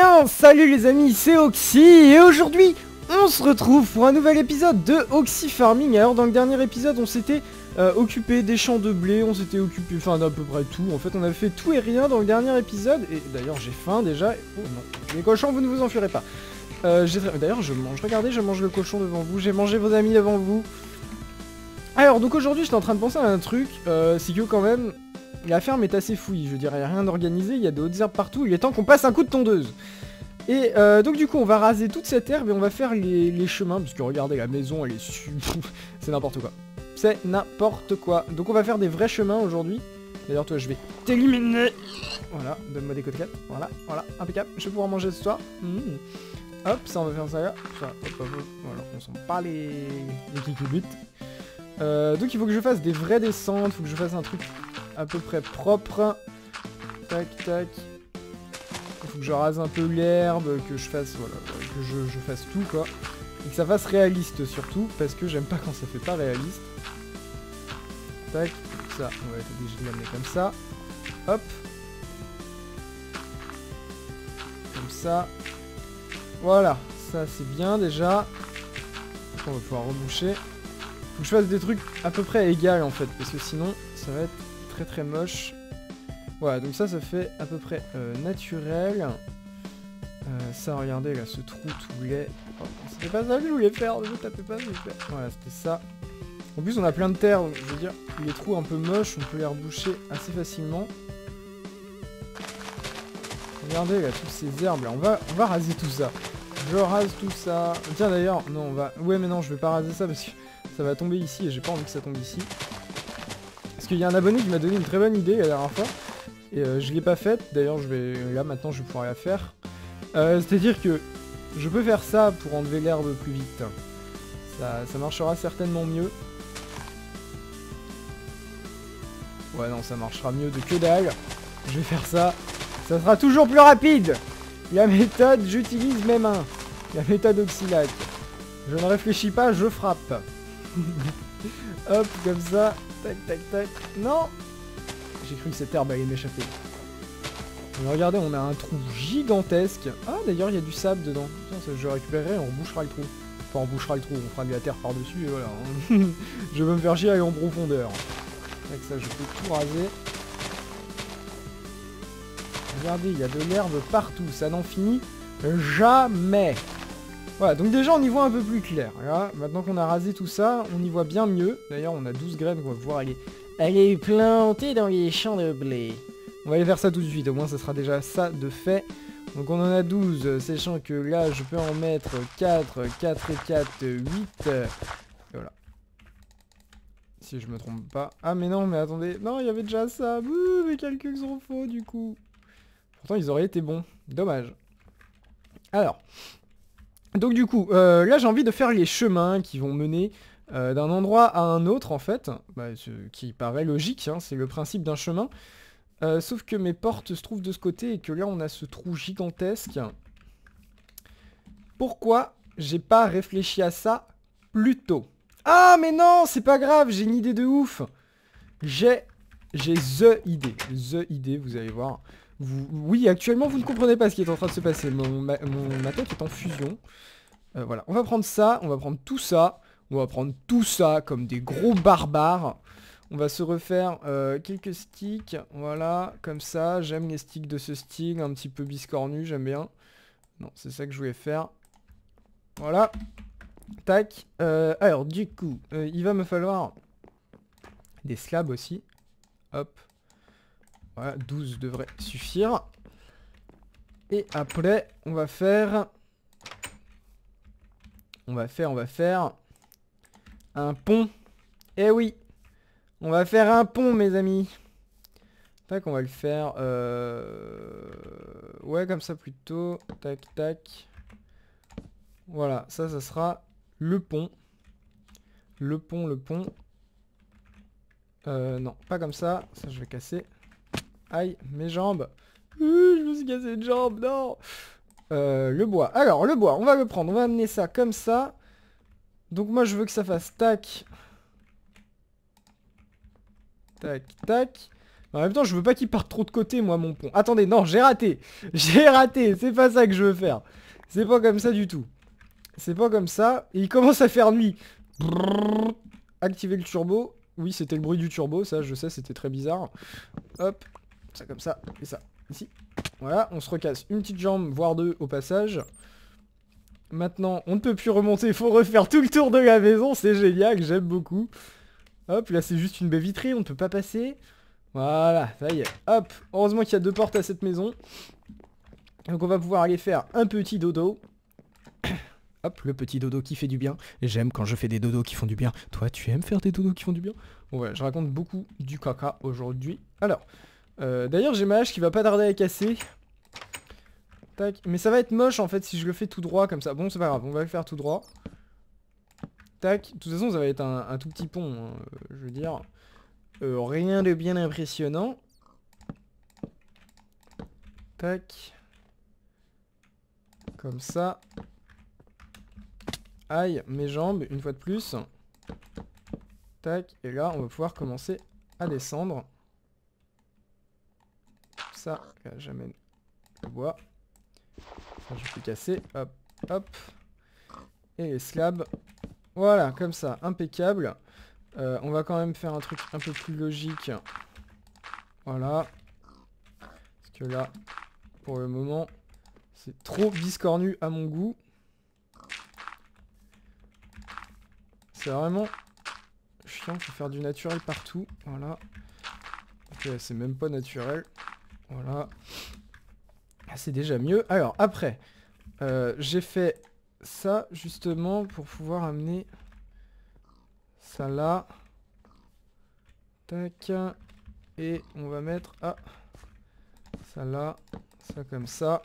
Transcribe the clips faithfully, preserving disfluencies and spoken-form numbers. bien, salut les amis, c'est Oxy et aujourd'hui on se retrouve pour un nouvel épisode de Oxy Farming. Alors dans le dernier épisode on s'était euh, occupé des champs de blé, on s'était occupé, enfin d'à peu près tout, en fait on avait fait tout et rien dans le dernier épisode. Et d'ailleurs j'ai faim déjà, oh non, les cochons vous ne vous enfuirez pas. euh, D'ailleurs je mange, regardez je mange le cochon devant vous, j'ai mangé vos amis devant vous. Alors donc aujourd'hui j'étais en train de penser à un truc, euh, c'est que quand même la ferme est assez fouillie, je dirais, il n'y a rien d'organisé, il y a de hautes herbes partout, il est temps qu'on passe un coup de tondeuse. Et euh, donc du coup on va raser toute cette herbe et on va faire les, les chemins, parce que regardez la maison elle est su... c'est n'importe quoi. C'est n'importe quoi. Donc on va faire des vrais chemins aujourd'hui. D'ailleurs toi je vais t'éliminer. Voilà, donne-moi des côtelettes, voilà, voilà, impeccable, je vais pouvoir manger ce soir. Mmh. Hop, ça on va faire ça là, ça, hop, hop, hop. Voilà, on s'en parle les, les kikoubites. Euh, donc il faut que je fasse des vraies descentes, il faut que je fasse un truc à peu près propre. Tac, tac. Il faut que je rase un peu l'herbe, que je fasse, voilà, que je, je fasse tout, quoi. Et que ça fasse réaliste, surtout, parce que j'aime pas quand ça fait pas réaliste. Tac, ça, on va être obligé de l'amener comme ça. Hop. Comme ça. Voilà, ça c'est bien, déjà. On va pouvoir reboucher. Faut que je fasse des trucs à peu près égales, en fait, parce que sinon, ça va être... Très, très moche. Voilà, donc ça ça fait à peu près euh, naturel. Euh, ça, regardez là, ce trou tout laid. Oh, c'était pas ça que je voulais faire, ne vous tapez pas, je voulais faire. Voilà, c'était ça. En plus on a plein de terre, donc, je veux dire, les trous un peu moches, on peut les reboucher assez facilement. Regardez là, toutes ces herbes là, on va, on va raser tout ça. Je rase tout ça. Tiens d'ailleurs, non on va... Ouais mais non, je vais pas raser ça parce que ça va tomber ici et j'ai pas envie que ça tombe ici. Il y a un abonné qui m'a donné une très bonne idée la dernière fois et euh, je l'ai pas faite, d'ailleurs je vais là maintenant je vais pouvoir la faire. Euh, c'est à dire que je peux faire ça pour enlever l'herbe plus vite, ça, ça marchera certainement mieux. Ouais non, ça marchera mieux de que dalle. Je vais faire ça, ça sera toujours plus rapide. La méthode j'utilise mes mains, la méthode Oxilac, je ne réfléchis pas, je frappe. Hop, comme ça, tac, tac, tac, non! J'ai cru que cette herbe allait m'échapper. Regardez, on a un trou gigantesque. Ah, d'ailleurs, il y a du sable dedans. Tiens, je récupérerai et on rebouchera le trou. Enfin, on bouchera le trou, on fera de la terre par-dessus, et voilà. Je veux me faire girer en profondeur. Avec ça, je peux tout raser. Regardez, il y a de l'herbe partout, ça n'en finit jamais! Voilà, donc déjà on y voit un peu plus clair, là, maintenant qu'on a rasé tout ça, on y voit bien mieux. D'ailleurs on a douze graines qu'on va pouvoir aller, aller planter dans les champs de blé. On va aller faire ça tout de suite, au moins ça sera déjà ça de fait. Donc on en a douze, sachant que là je peux en mettre quatre, quatre et quatre, huit. Et voilà. Si je me trompe pas. Ah mais non, mais attendez, non il y avait déjà ça, ouh, mes calculs sont faux du coup. Pourtant ils auraient été bons, dommage. Alors... Donc du coup, euh, là j'ai envie de faire les chemins qui vont mener euh, d'un endroit à un autre en fait, bah, ce qui paraît logique, hein, c'est le principe d'un chemin, euh, sauf que mes portes se trouvent de ce côté et que là on a ce trou gigantesque. Pourquoi j'ai pas réfléchi à ça plus tôt? Ah mais non, c'est pas grave, j'ai une idée de ouf. J'ai, j'ai the idée, the idée, vous allez voir. Vous, oui, actuellement, vous ne comprenez pas ce qui est en train de se passer. Mon, ma, mon, ma tête est en fusion. Euh, voilà, on va prendre ça, on va prendre tout ça. On va prendre tout ça comme des gros barbares. On va se refaire euh, quelques sticks. Voilà, comme ça. J'aime les sticks de ce style, un petit peu biscornu, j'aime bien. Non, c'est ça que je voulais faire. Voilà. Tac. Euh, alors, du coup, euh, il va me falloir des slabs aussi. Hop. Voilà, douze devrait suffire. Et après, on va faire... On va faire, on va faire... Un pont. Eh oui! On va faire un pont, mes amis. Tac, on va le faire... Euh... Ouais, comme ça plutôt. Tac, tac. Voilà, ça, ça sera le pont. Le pont, le pont. Euh, non, pas comme ça. Ça, je vais casser. Aïe, mes jambes. Ouh, je me suis cassé une jambe, non. euh, Le bois. Alors, le bois, on va le prendre. On va amener ça comme ça. Donc moi, je veux que ça fasse tac. Tac, tac. En même temps, je veux pas qu'il parte trop de côté, moi, mon pont. Attendez, non, j'ai raté. J'ai raté. C'est pas ça que je veux faire. C'est pas comme ça du tout. C'est pas comme ça. Et il commence à faire nuit. Brrr. Activer le turbo. Oui, c'était le bruit du turbo. Ça, je sais, c'était très bizarre. Hop. Ça comme ça. Et ça. Ici. Voilà. On se recasse une petite jambe, voire deux au passage. Maintenant, on ne peut plus remonter. Il faut refaire tout le tour de la maison. C'est génial. J'aime beaucoup. Hop. Là, c'est juste une baie vitrée. On ne peut pas passer. Voilà, ça y est, hop. Heureusement qu'il y a deux portes à cette maison. Donc on va pouvoir aller faire un petit dodo. Hop, le petit dodo qui fait du bien. J'aime quand je fais des dodos qui font du bien. Toi, tu aimes faire des dodos qui font du bien? Bon voilà, je raconte beaucoup du caca aujourd'hui. Alors, euh, d'ailleurs j'ai ma hache qui va pas tarder à casser. Tac, mais ça va être moche en fait si je le fais tout droit comme ça. Bon, c'est pas grave, on va le faire tout droit. Tac, de toute façon ça va être un, un tout petit pont, hein, je veux dire... Euh, rien de bien impressionnant. Tac. Comme ça. Aïe, mes jambes, une fois de plus. Tac. Et là, on va pouvoir commencer à descendre. Ça, là, j'amène le bois. Ça, je peux casser. Hop, hop. Et les slabs. Voilà, comme ça, impeccable. Euh, on va quand même faire un truc un peu plus logique. Voilà. Parce que là, pour le moment, c'est trop biscornu à mon goût. C'est vraiment chiant, il faut faire du naturel partout. Voilà. Ok, c'est même pas naturel. Voilà. C'est déjà mieux. Alors, après, euh, j'ai fait ça justement pour pouvoir amener... ça là, tac, et on va mettre, ah, ça là, ça comme ça,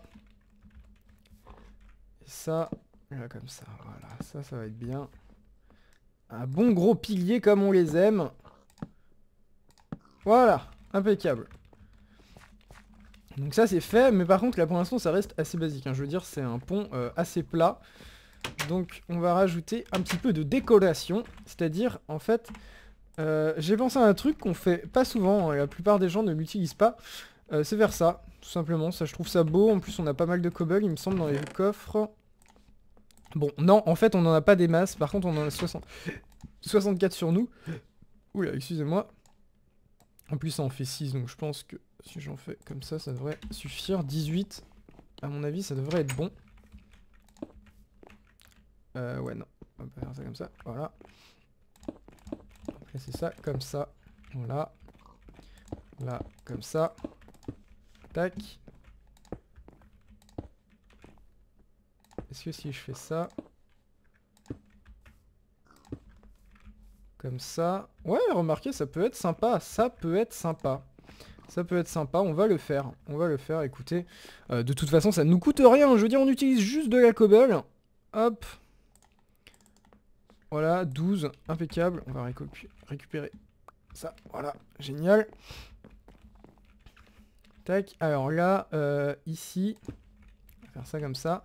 et ça, là comme ça, voilà, ça, ça va être bien. Un bon gros pilier comme on les aime. Voilà, impeccable. Donc ça c'est fait, mais par contre là pour l'instant ça reste assez basique, hein. Je veux dire c'est un pont euh, assez plat. Donc on va rajouter un petit peu de décoration, c'est-à-dire en fait, euh, j'ai pensé à un truc qu'on fait pas souvent, hein, et la plupart des gens ne l'utilisent pas, euh, c'est vers ça, tout simplement, ça je trouve ça beau, en plus on a pas mal de cobble il me semble dans les coffres. Bon, non, en fait on n'en a pas des masses, par contre on en a soixante... soixante-quatre sur nous. Oula, excusez-moi. En plus ça en fait six, donc je pense que si j'en fais comme ça, ça devrait suffire. dix-huit, à mon avis ça devrait être bon. Euh, ouais, non, on va faire ça comme ça, voilà. Après c'est ça, comme ça, voilà. Là, comme ça. Tac. Est-ce que si je fais ça... comme ça... Ouais, remarquez, ça peut être sympa, ça peut être sympa. Ça peut être sympa, on va le faire, on va le faire, écoutez. Euh, de toute façon, ça nous coûte rien, je veux dire, on utilise juste de la cobble. Hop. Voilà, douze, impeccable. On va récu- récupérer ça, voilà, génial. Tac, alors là, euh, ici, on va faire ça comme ça.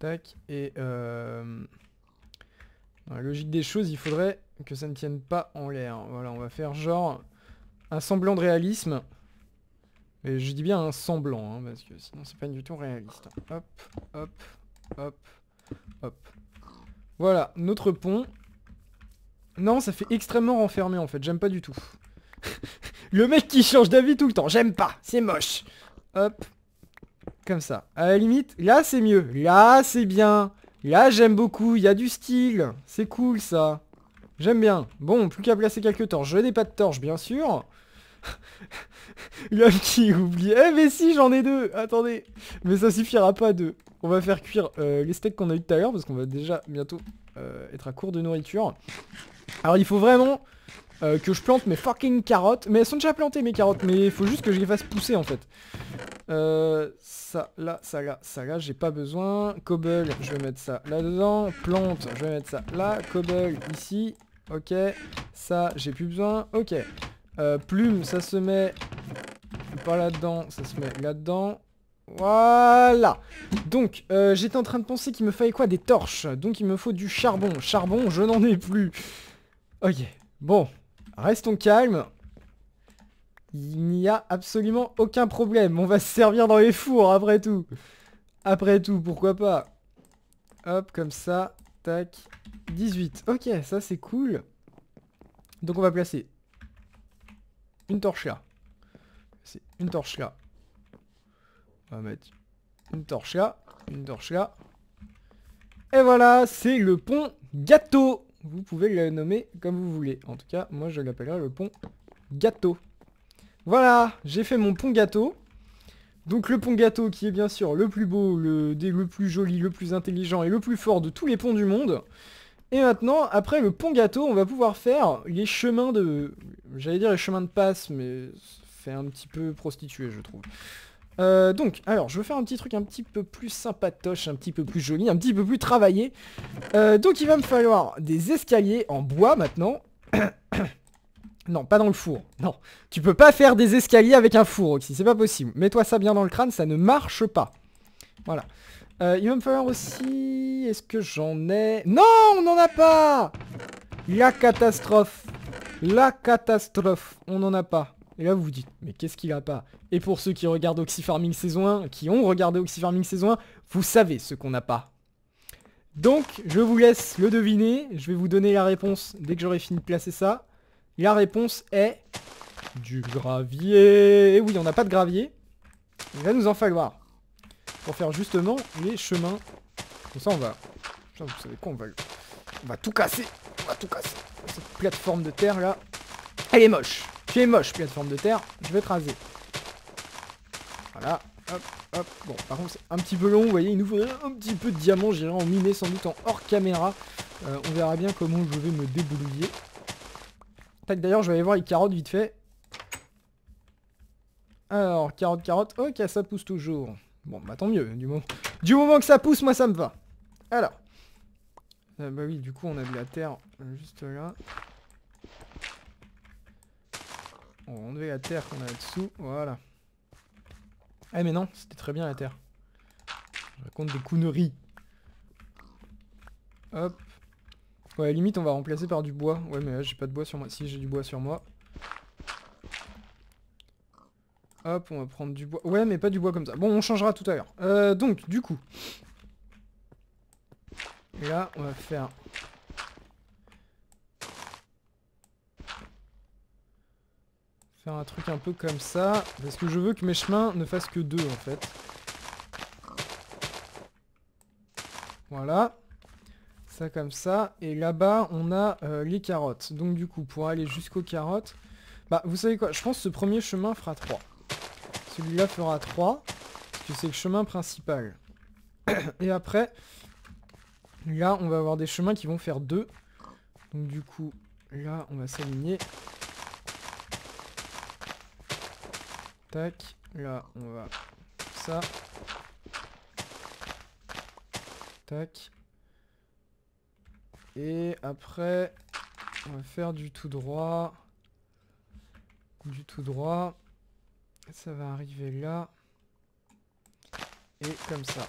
Tac, et euh, dans la logique des choses, il faudrait que ça ne tienne pas en l'air. Voilà, on va faire genre un semblant de réalisme. Et je dis bien un semblant, hein, parce que sinon c'est pas du tout réaliste. Hop, hop, hop. Hop. Voilà, notre pont. Non, ça fait extrêmement renfermé en fait, j'aime pas du tout. Le mec qui change d'avis tout le temps, j'aime pas, c'est moche. Hop, comme ça. À la limite, là c'est mieux, là c'est bien. Là j'aime beaucoup, il y a du style, c'est cool ça. J'aime bien. Bon, plus qu'à placer quelques torches, je n'ai pas de torches bien sûr. L'homme qui oublie. Eh mais si, j'en ai deux. Attendez. Mais ça suffira pas deux. On va faire cuire euh, les steaks qu'on a eu tout à l'heure. Parce qu'on va déjà bientôt euh, être à court de nourriture. Alors il faut vraiment euh, que je plante mes fucking carottes. Mais elles sont déjà plantées mes carottes. Mais il faut juste que je les fasse pousser en fait. euh, Ça là, ça là, ça là. J'ai pas besoin. Cobble, je vais mettre ça là-dedans. Plante, je vais mettre ça là. Cobble, ici. Ok. Ça, j'ai plus besoin. Ok. Euh, plume, ça se met pas là-dedans, ça se met là-dedans. Voilà. Donc, euh, j'étais en train de penser qu'il me fallait quoi? Des torches. Donc il me faut du charbon. Charbon, je n'en ai plus. Ok, bon. Restons calmes. Il n'y a absolument aucun problème. On va se servir dans les fours après tout. Après tout, pourquoi pas. Hop, comme ça. Tac. dix-huit. Ok, ça c'est cool. Donc on va placer une torche là. C'est une torche là. On va mettre une torche là. Une torche là. Et voilà, c'est le pont gâteau. Vous pouvez le nommer comme vous voulez. En tout cas, moi je l'appellerai le pont gâteau. Voilà, j'ai fait mon pont gâteau. Donc le pont gâteau qui est bien sûr le plus beau, le, le plus joli, le plus intelligent et le plus fort de tous les ponts du monde. Et maintenant, après le pont gâteau, on va pouvoir faire les chemins de... J'allais dire les chemins de passe, mais c'est un petit peu prostitué, je trouve. Euh, donc, alors, je veux faire un petit truc un petit peu plus sympatoche, un petit peu plus joli, un petit peu plus travaillé. Euh, donc il va me falloir des escaliers en bois maintenant. Non, pas dans le four, non. Tu peux pas faire des escaliers avec un four, Oxy, c'est pas possible. Mets-toi ça bien dans le crâne, ça ne marche pas. Voilà. Euh, il va me falloir aussi... Est-ce que j'en ai... Non, on n'en a pas. La catastrophe. La catastrophe, on n'en a pas. Et là vous vous dites, mais qu'est-ce qu'il a pas? Et pour ceux qui regardent Oxy Farming saison un, qui ont regardé Oxy Farming saison un, vous savez ce qu'on n'a pas. Donc, je vous laisse le deviner, je vais vous donner la réponse dès que j'aurai fini de placer ça. La réponse est du gravier. Et oui, on n'a pas de gravier. Il va nous en falloir pour faire justement les chemins. Comme ça, on va... Putain, vous savez quoi, on va... on va tout casser. On va tout casser. Cette plateforme de terre, là, elle est moche. Tu es moche, plateforme de terre. Je vais te raser. Voilà. Hop, hop. Bon, par contre, c'est un petit peu long. Vous voyez, il nous faudrait un petit peu de diamant. J'irai en miner sans doute en hors caméra. Euh, on verra bien comment je vais me débrouiller. D'ailleurs, je vais aller voir les carottes vite fait. Alors, carottes, carottes. Ok, ça pousse toujours. Bon, bah tant mieux. Du moment, du moment que ça pousse, moi, ça me va. Alors. Ah, bah oui, du coup, on a de la terre juste là. On va enlever la terre qu'on a là-dessous. Voilà. Ah, mais non, c'était très bien la terre. Je raconte des couneries. Hop. Ouais, limite on va remplacer par du bois. Ouais, mais là j'ai pas de bois sur moi. Si, j'ai du bois sur moi. Hop, on va prendre du bois. Ouais, mais pas du bois comme ça. Bon, on changera tout à l'heure. Euh, donc, du coup. Là, on va faire... Faire un truc un peu comme ça. Parce que je veux que mes chemins ne fassent que deux, en fait. Voilà. Ça comme ça, et là-bas on a euh, les carottes. Donc du coup, pour aller jusqu'aux carottes, bah vous savez quoi, je pense que ce premier chemin fera trois. Celui-là fera trois, parce que c'est le chemin principal. Et après, là on va avoir des chemins qui vont faire deux. Donc du coup, là on va s'aligner. Tac, là on va ça. Tac. Et après, on va faire du tout droit. Du tout droit. Ça va arriver là. Et comme ça.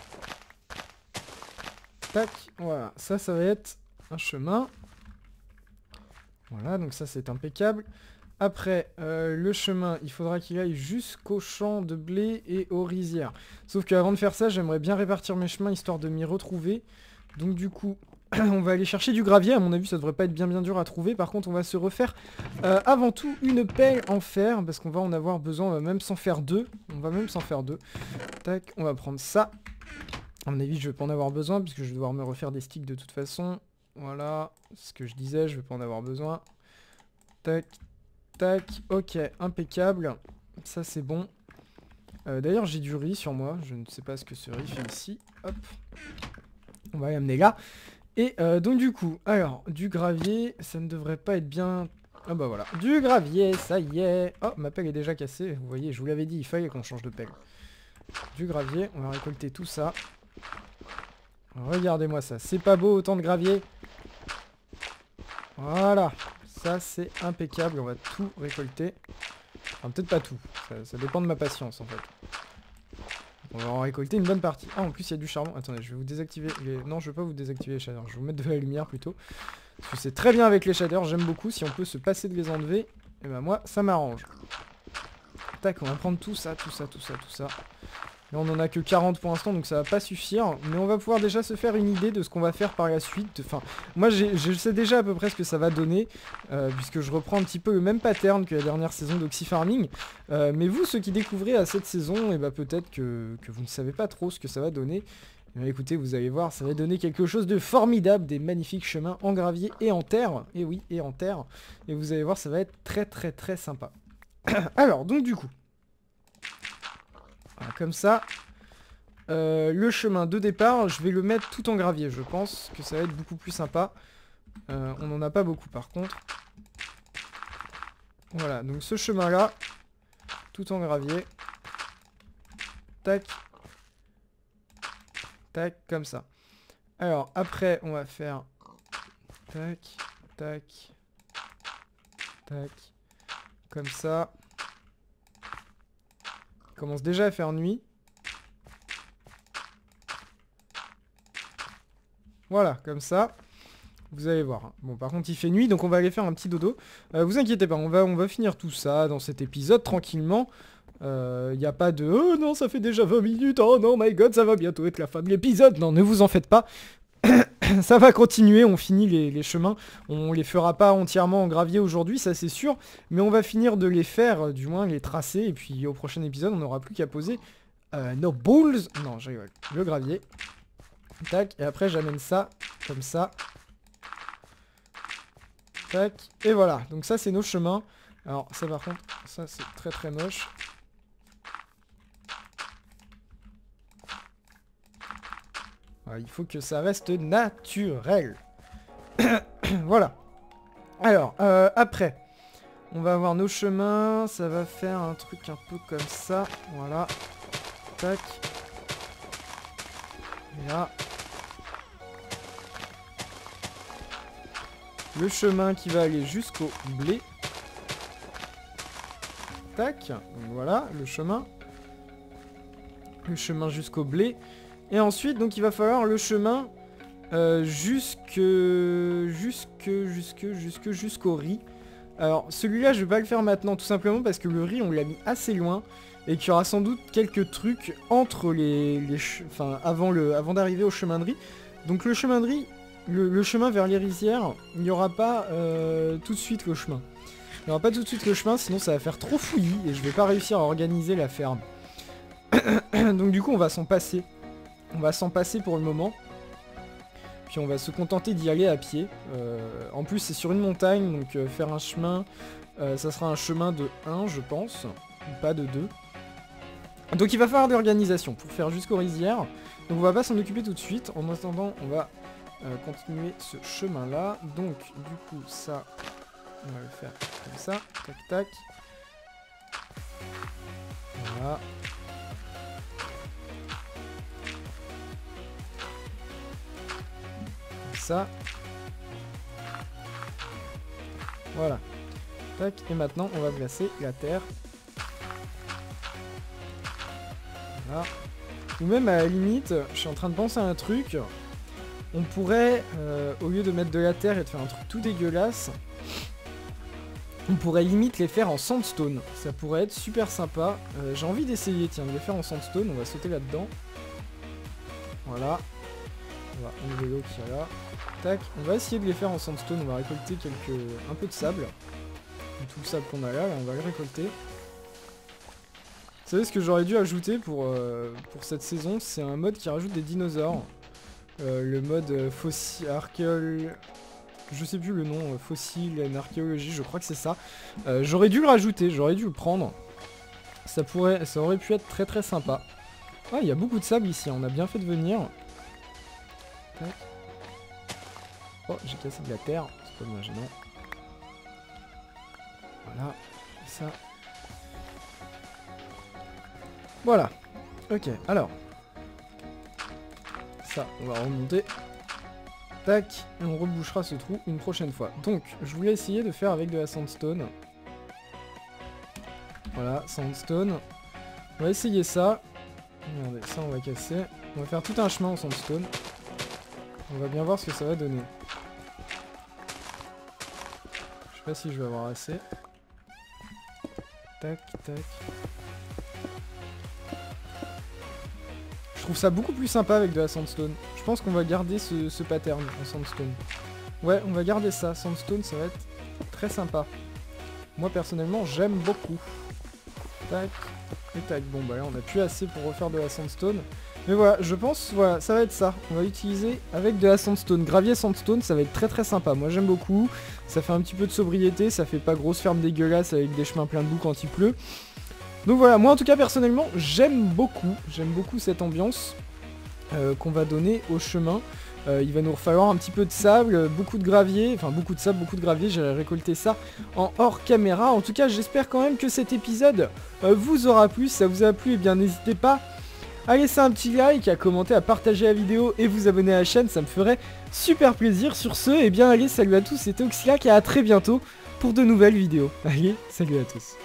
Tac, voilà. Ça, ça va être un chemin. Voilà, donc ça, c'est impeccable. Après, euh, le chemin, il faudra qu'il aille jusqu'aux champs de blé et aux rizières. Sauf qu'avant de faire ça, j'aimerais bien répartir mes chemins, histoire de m'y retrouver. Donc du coup... On va aller chercher du gravier, à mon avis ça devrait pas être bien bien dur à trouver. Par contre on va se refaire euh, avant tout une pelle en fer, parce qu'on va en avoir besoin, on va même s'en faire deux. On va même s'en faire deux. Tac, on va prendre ça. À mon avis je vais pas en avoir besoin, puisque je vais devoir me refaire des sticks de toute façon. Voilà, c'est ce que je disais, je vais pas en avoir besoin. Tac, tac, ok, impeccable. Ça c'est bon. euh, D'ailleurs j'ai du riz sur moi, je ne sais pas ce que ce riz fait ici. Hop, on va l'amener là. Et euh, donc du coup, alors, du gravier, ça ne devrait pas être bien... Ah bah voilà, du gravier, ça y est. Oh, ma pelle est déjà cassée, vous voyez, je vous l'avais dit, il fallait qu'on change de pelle. Du gravier, on va récolter tout ça. Regardez-moi ça, c'est pas beau autant de gravier. Voilà, ça c'est impeccable, on va tout récolter. Enfin, peut-être pas tout, ça, ça dépend de ma patience en fait. On va en récolter une bonne partie. Ah, en plus, il y a du charbon. Attendez, je vais vous désactiver les... Non, je ne vais pas vous désactiver les chaleurs. Je vais vous mettre de la lumière plutôt. C'est très bien avec les shaders, j'aime beaucoup. Si on peut se passer de les enlever, et ben moi ça m'arrange. Tac, on va prendre tout ça, tout ça, tout ça, tout ça. Là on en a que quarante pour l'instant, donc ça va pas suffire. Mais on va pouvoir déjà se faire une idée de ce qu'on va faire par la suite. Enfin, moi je sais déjà à peu près ce que ça va donner, euh, puisque je reprends un petit peu le même pattern que la dernière saison d'Oxy Farming. Euh, mais vous, ceux qui découvrez à cette saison, et ben peut-être que, que vous ne savez pas trop ce que ça va donner. Écoutez, vous allez voir, ça va donner quelque chose de formidable, des magnifiques chemins en gravier et en terre, et oui, et en terre, et vous allez voir, ça va être très très très sympa. Alors, donc du coup, voilà, comme ça, euh, le chemin de départ, je vais le mettre tout en gravier, je pense que ça va être beaucoup plus sympa. Euh, on n'en a pas beaucoup par contre. Voilà, donc ce chemin-là, tout en gravier, tac. Tac, comme ça. Alors, après, on va faire... Tac, tac, tac, comme ça. Il commence déjà à faire nuit. Voilà, comme ça. Vous allez voir. Bon, par contre, il fait nuit, donc on va aller faire un petit dodo. Euh, vous inquiétez pas, on va, on va finir tout ça dans cet épisode, tranquillement. Il euh, n'y a pas de oh non ça fait déjà vingt minutes, oh non my god ça va bientôt être la fin de l'épisode, non ne vous en faites pas. Ça va continuer, on finit les, les chemins, on les fera pas entièrement en gravier aujourd'hui, ça c'est sûr, mais on va finir de les faire, du moins les tracer, et puis au prochain épisode on n'aura plus qu'à poser euh, nos boules, non j'ai le gravier, tac, et après j'amène ça comme ça, tac, et voilà, donc ça c'est nos chemins. Alors ça par contre, ça c'est très très moche. Il faut que ça reste naturel. Voilà. Alors, euh, après, on va avoir nos chemins. Ça va faire un truc un peu comme ça. Voilà. Tac. Et là. Le chemin qui va aller jusqu'au blé. Tac. Voilà, le chemin. Le chemin jusqu'au blé. Et ensuite, donc il va falloir le chemin euh, jusque, jusque, jusque, jusque, jusqu'au riz. Alors, celui-là, je vais pas le faire maintenant, tout simplement parce que le riz, on l'a mis assez loin et qu'il y aura sans doute quelques trucs entre les, les enfin, avant le, avant d'arriver au chemin de riz. Donc le chemin de riz, le, le chemin vers les rizières, il n'y aura pas euh, tout de suite le chemin. Il n'y aura pas tout de suite le chemin, sinon ça va faire trop fouillis et je vais pas réussir à organiser la ferme. Donc du coup, on va s'en passer. On va s'en passer pour le moment, puis on va se contenter d'y aller à pied. Euh, en plus c'est sur une montagne, donc euh, faire un chemin, euh, ça sera un chemin de un je pense, ou pas de deux. Donc il va falloir de l'organisation pour faire jusqu'aux rizières, donc on va pas s'en occuper tout de suite. En attendant on va euh, continuer ce chemin là, donc du coup ça, on va le faire comme ça, tac tac. Voilà. Ça. Voilà. Tac. Et maintenant, on va placer la terre. Voilà. Ou même à la limite, je suis en train de penser à un truc. On pourrait, euh, au lieu de mettre de la terre et de faire un truc tout dégueulasse, on pourrait limite les faire en sandstone. Ça pourrait être super sympa. Euh, j'ai envie d'essayer, tiens, de les faire en sandstone. On va sauter là-dedans. Voilà. On va enlever l'eau qu'il y a là. Tac, on va essayer de les faire en sandstone, on va récolter quelques... un peu de sable. Tout le sable qu'on a là, là, on va le récolter. Vous savez ce que j'aurais dû ajouter pour, euh, pour cette saison, c'est un mode qui rajoute des dinosaures. Euh, le mode fossile, archéol... Je sais plus le nom, fossile, en archéologie, je crois que c'est ça. Euh, j'aurais dû le rajouter, j'aurais dû le prendre. Ça pourrait, ça aurait pu être très très sympa. Ah, il y a beaucoup de sable ici, on a bien fait de venir. Tac. Oh, j'ai cassé de la terre, c'est pas bien gênant. Voilà, ça. Voilà. Ok, alors. Ça, on va remonter. Tac, et on rebouchera ce trou une prochaine fois. Donc, je voulais essayer de faire avec de la sandstone. Voilà, sandstone. On va essayer ça. Regardez, ça on va casser. On va faire tout un chemin en sandstone. On va bien voir ce que ça va donner. pas si je vais avoir assez. Tac, tac. Je trouve ça beaucoup plus sympa avec de la sandstone. Je pense qu'on va garder ce, ce pattern en sandstone. Ouais, on va garder ça. Sandstone, ça va être très sympa. Moi, personnellement, j'aime beaucoup. Tac, et tac. Bon, bah là, on n'a plus assez pour refaire de la sandstone. Mais voilà, je pense, voilà, ça va être ça. On va utiliser avec de la sandstone. Gravier sandstone, ça va être très très sympa. Moi, j'aime beaucoup. Ça fait un petit peu de sobriété. Ça fait pas grosse ferme dégueulasse avec des chemins pleins de boue quand il pleut. Donc voilà, moi en tout cas, personnellement, j'aime beaucoup. J'aime beaucoup cette ambiance euh, qu'on va donner au chemin. Euh, il va nous falloir un petit peu de sable, beaucoup de gravier, enfin beaucoup de sable, beaucoup de gravier, j'allais récolter ça en hors caméra. En tout cas, j'espère quand même que cet épisode euh, vous aura plu. Si ça vous a plu, eh bien n'hésitez pas à laisser un petit like, à commenter, à partager la vidéo et vous abonner à la chaîne, ça me ferait super plaisir. Sur ce, eh bien allez, salut à tous, c'était Oxilac et à très bientôt pour de nouvelles vidéos. Allez, salut à tous.